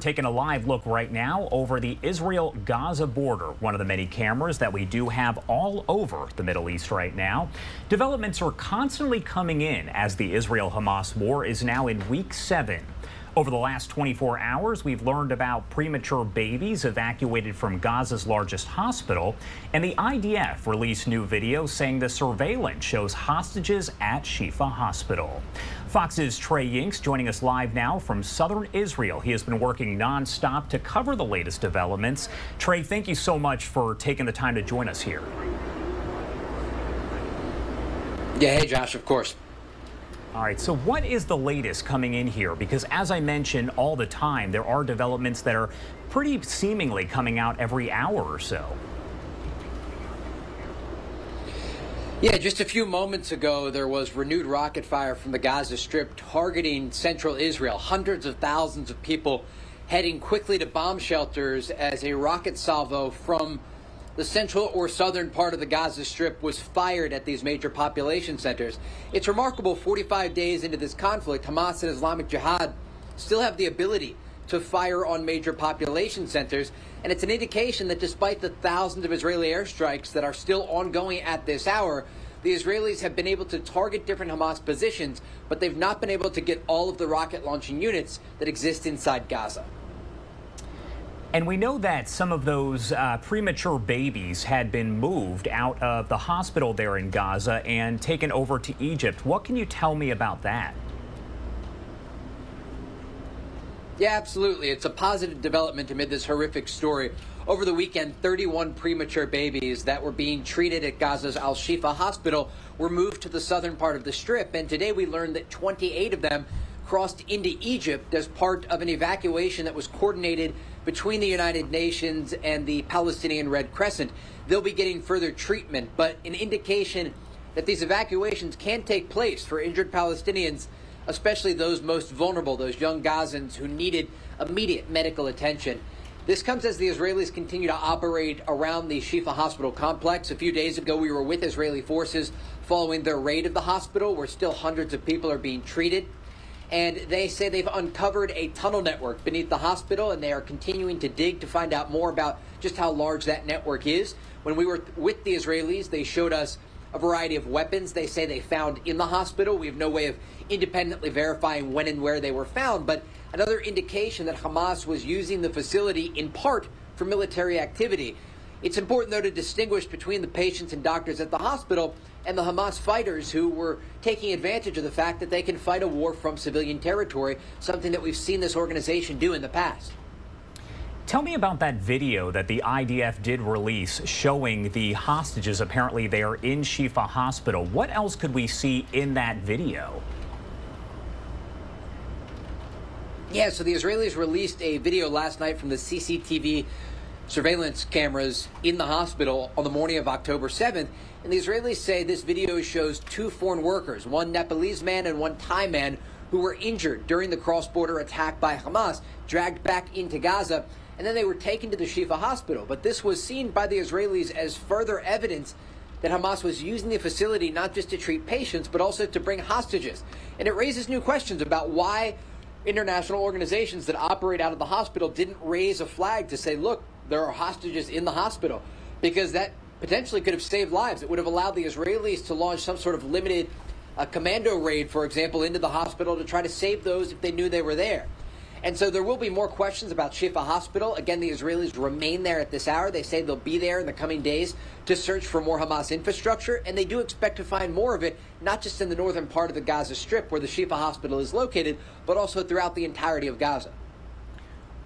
We're taking a live look right now over the Israel-Gaza border, one of the many cameras that we do have all over the Middle East right now. Developments are constantly coming in as the Israel-Hamas war is now in week 7. Over the last 24 hours, we've learned about premature babies evacuated from Gaza's largest hospital, and the IDF released new video saying the surveillance shows hostages at Shifa Hospital. Fox's Trey Yingst joining us live now from southern Israel. He has been working nonstop to cover the latest developments. Trey, thank you so much for taking the time to join us here. Yeah, hey, Josh, of course. All right, so what is the latest coming in here? Because as I mentioned all the time, there are developments that are pretty seemingly coming out every hour or so. Yeah, just a few moments ago, there was renewed rocket fire from the Gaza Strip targeting central Israel. Hundreds of thousands of people heading quickly to bomb shelters as a rocket salvo from the central or southern part of the Gaza Strip was fired at these major population centers. It's remarkable, 45 days into this conflict, Hamas and Islamic Jihad still have the ability to fire on major population centers. And it's an indication that despite the thousands of Israeli airstrikes that are still ongoing at this hour, the Israelis have been able to target different Hamas positions, but they've not been able to get all of the rocket launching units that exist inside Gaza. And we know that some of those premature babies had been moved out of the hospital there in Gaza and taken over to Egypt. What can you tell me about that? Yeah, absolutely. It's a positive development amid this horrific story. Over the weekend, 31 premature babies that were being treated at Gaza's Al-Shifa hospital were moved to the southern part of the Strip. And today we learned that 28 of them crossed into Egypt as part of an evacuation that was coordinated between the United Nations and the Palestinian Red Crescent. They'll be getting further treatment, but an indication that these evacuations can take place for injured Palestinians, especially those most vulnerable, those young Gazans who needed immediate medical attention. This comes as the Israelis continue to operate around the Shifa hospital complex. A few days ago, we were with Israeli forces following their raid of the hospital, where still hundreds of people are being treated. And they say they've uncovered a tunnel network beneath the hospital, and they are continuing to dig to find out more about just how large that network is. When we were with the Israelis, they showed us a variety of weapons they say they found in the hospital. We have no way of independently verifying when and where they were found, but another indication that Hamas was using the facility in part for military activity. It's important, though, to distinguish between the patients and doctors at the hospital and the Hamas fighters who were taking advantage of the fact that they can fight a war from civilian territory, something that we've seen this organization do in the past. Tell me about that video that the IDF did release showing the hostages. Apparently they are in Shifa Hospital. What else could we see in that video? Yeah, so the Israelis released a video last night from the CCTV surveillance cameras in the hospital on the morning of October 7th. And the Israelis say this video shows 2 foreign workers, one Nepalese man and one Thai man, who were injured during the cross-border attack by Hamas, dragged back into Gaza, and then they were taken to the Shifa hospital. But this was seen by the Israelis as further evidence that Hamas was using the facility not just to treat patients, but also to bring hostages. And it raises new questions about why international organizations that operate out of the hospital didn't raise a flag to say, look, there are hostages in the hospital, because that potentially could have saved lives. It would have allowed the Israelis to launch some sort of limited commando raid, for example, into the hospital to try to save those if they knew they were there. And so there will be more questions about Shifa Hospital. Again, the Israelis remain there at this hour. They say they'll be there in the coming days to search for more Hamas infrastructure, and they do expect to find more of it, not just in the northern part of the Gaza Strip where the Shifa Hospital is located, but also throughout the entirety of Gaza.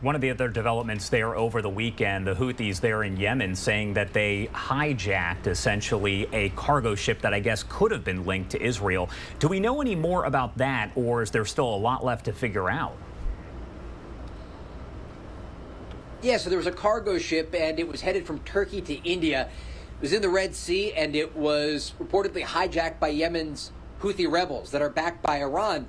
One of the other developments there over the weekend, the Houthis there in Yemen saying that they hijacked essentially a cargo ship that I guess could have been linked to Israel. Do we know any more about that, or is there still a lot left to figure out? Yeah, so there was a cargo ship and it was headed from Turkey to India. It was in the Red Sea and it was reportedly hijacked by Yemen's Houthi rebels that are backed by Iran.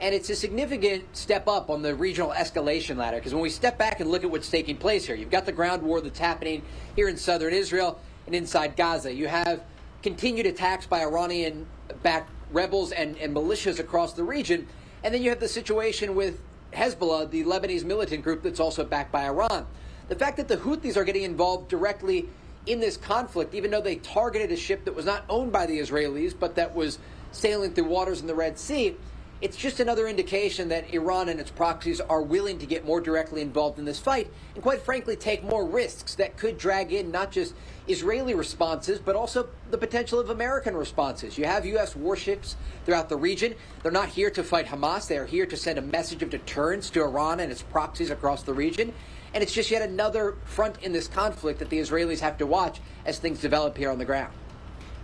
And it's a significant step up on the regional escalation ladder, because when we step back and look at what's taking place here, you've got the ground war that's happening here in southern Israel and inside Gaza. You have continued attacks by Iranian-backed rebels and militias across the region. And then you have the situation with Hezbollah, the Lebanese militant group that's also backed by Iran. The fact that the Houthis are getting involved directly in this conflict, even though they targeted a ship that was not owned by the Israelis, but that was sailing through waters in the Red Sea, it's just another indication that Iran and its proxies are willing to get more directly involved in this fight and, quite frankly, take more risks that could drag in not just Israeli responses, but also the potential of American responses. You have U.S. warships throughout the region. They're not here to fight Hamas. They are here to send a message of deterrence to Iran and its proxies across the region. And it's just yet another front in this conflict that the Israelis have to watch as things develop here on the ground.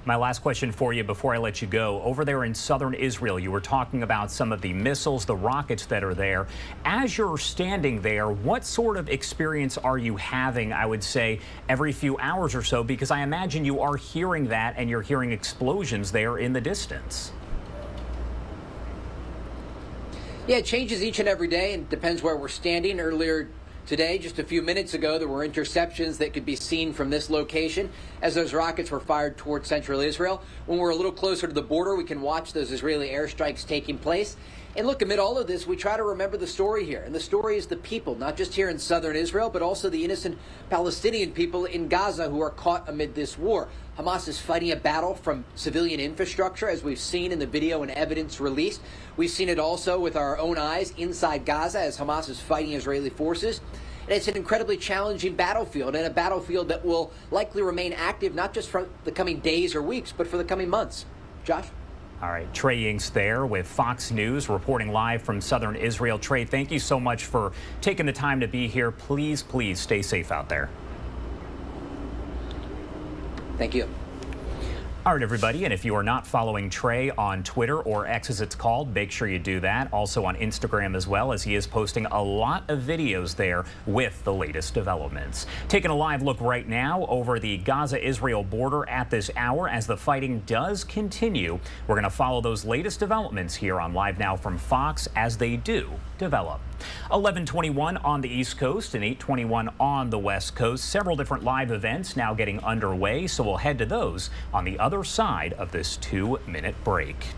My last question for you before I let you go. Over there in southern Israel, you were talking about some of the missiles, the rockets that are there. As you're standing there, what sort of experience are you having, I would say, every few hours or so? Because I imagine you are hearing that and you're hearing explosions there in the distance. Yeah, it changes each and every day and depends where we're standing. Earlier today, just a few minutes ago, there were interceptions that could be seen from this location as those rockets were fired towards central Israel. When we're a little closer to the border, we can watch those Israeli airstrikes taking place. And look, amid all of this, we try to remember the story here. And the story is the people, not just here in southern Israel, but also the innocent Palestinian people in Gaza who are caught amid this war. Hamas is fighting a battle from civilian infrastructure, as we've seen in the video and evidence released. We've seen it also with our own eyes inside Gaza as Hamas is fighting Israeli forces. And it's an incredibly challenging battlefield, and a battlefield that will likely remain active not just for the coming days or weeks, but for the coming months. Josh? All right, Trey Yingst there with Fox News reporting live from southern Israel. Trey, thank you so much for taking the time to be here. Please, please stay safe out there. Thank you. All right, everybody, and if you are not following Trey on Twitter or X as it's called, make sure you do that. Also on Instagram as well, as he is posting a lot of videos there with the latest developments. Taking a live look right now over the Gaza-Israel border at this hour as the fighting does continue. We're going to follow those latest developments here on Live Now from Fox as they do develop. 11:21 on the East Coast and 8:21 on the West Coast. Several different live events now getting underway, so we'll head to those on the other side of this 2-minute break.